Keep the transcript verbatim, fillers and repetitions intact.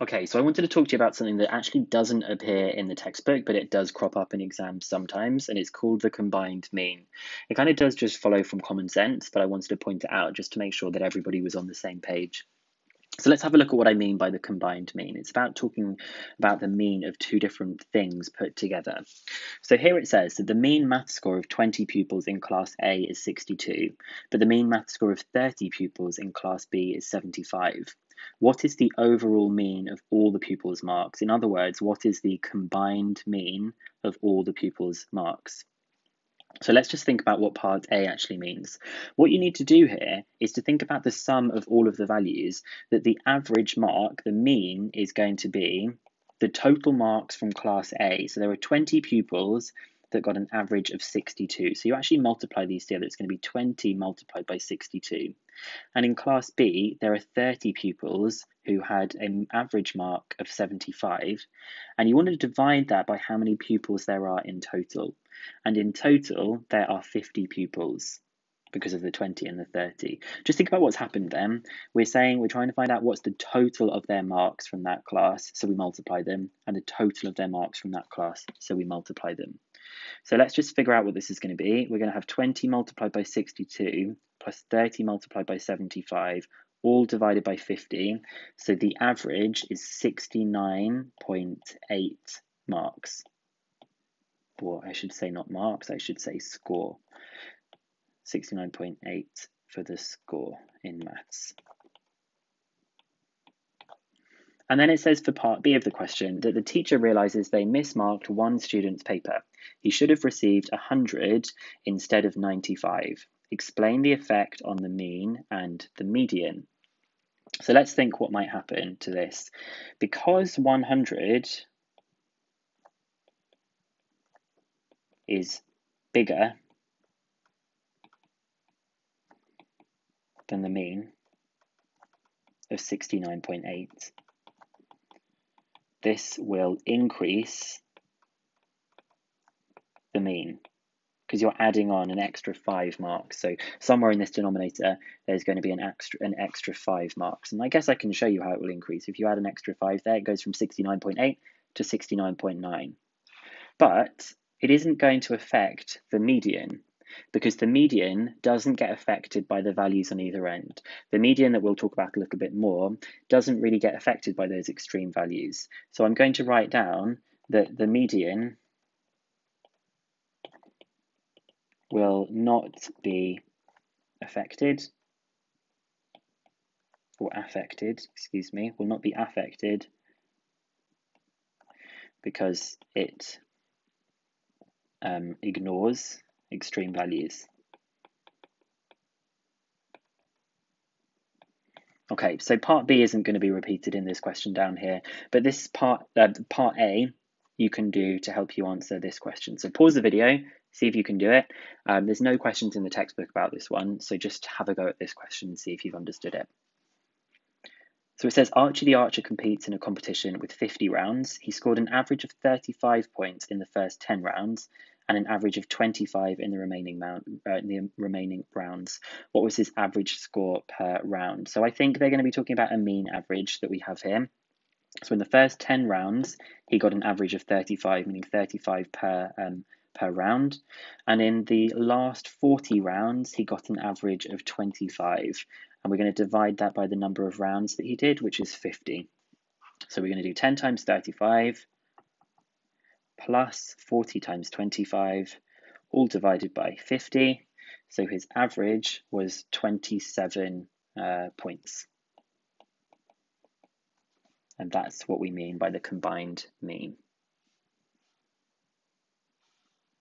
Okay, so I wanted to talk to you about something that actually doesn't appear in the textbook, but it does crop up in exams sometimes, and it's called the combined mean. It kind of does just follow from common sense, but I wanted to point it out just to make sure that everybody was on the same page. So let's have a look at what I mean by the combined mean. It's about talking about the mean of two different things put together. So here it says that the mean math score of twenty pupils in class A is sixty-two, but the mean math score of thirty pupils in class B is seventy-five. What is the overall mean of all the pupils' marks? In other words, what is the combined mean of all the pupils' marks? So let's just think about what part A actually means. What you need to do here is to think about the sum of all of the values, that the average mark, the mean, is going to be the total marks from class A. So there are twenty pupils that got an average of sixty-two. So you actually multiply these together. It's going to be twenty multiplied by sixty-two. And in class B, there are thirty pupils who had an average mark of seventy-five. And you want to divide that by how many pupils there are in total. And in total, there are fifty pupils because of the twenty and the thirty. Just think about what's happened then. We're saying we're trying to find out what's the total of their marks from that class, so we multiply them, and the total of their marks from that class, so we multiply them. So let's just figure out what this is going to be. We're going to have twenty multiplied by sixty-two plus thirty multiplied by seventy-five, all divided by fifty. So the average is sixty-nine point eight marks. Or I should say not marks, I should say score. sixty-nine point eight for the score in maths. And then it says for part B of the question that the teacher realizes they mismarked one student's paper. He should have received one hundred instead of ninety-five. Explain the effect on the mean and the median. So let's think what might happen to this. Because one hundred is bigger than the mean of sixty-nine point eight. This will increase the mean because you're adding on an extra five marks. So somewhere in this denominator, there's going to be an extra, an extra five marks. And I guess I can show you how it will increase. If you add an extra five there, it goes from sixty-nine point eight to sixty-nine point nine. But it isn't going to affect the median because the median doesn't get affected by the values on either end. The median that we'll talk about a little bit more doesn't really get affected by those extreme values. So I'm going to write down that the median will not be affected or affected, excuse me, will not be affected because it Um, ignores extreme values. Okay, so part B isn't going to be repeated in this question down here, but this part, uh, part A, you can do to help you answer this question. So pause the video, see if you can do it. Um, there's no questions in the textbook about this one, so just have a go at this question and see if you've understood it. So it says, Archie the Archer competes in a competition with fifty rounds. He scored an average of thirty-five points in the first ten rounds and an average of twenty-five in the remaining, mount, uh, in the remaining rounds. What was his average score per round? So I think they're going to be talking about a mean average that we have here. So in the first ten rounds, he got an average of thirty-five, meaning thirty-five per, um, per round. And in the last forty rounds, he got an average of twenty-five. And we're going to divide that by the number of rounds that he did, which is fifty. So we're going to do ten times thirty-five plus forty times twenty-five, all divided by fifty. So his average was twenty-seven uh, points. And that's what we mean by the combined mean.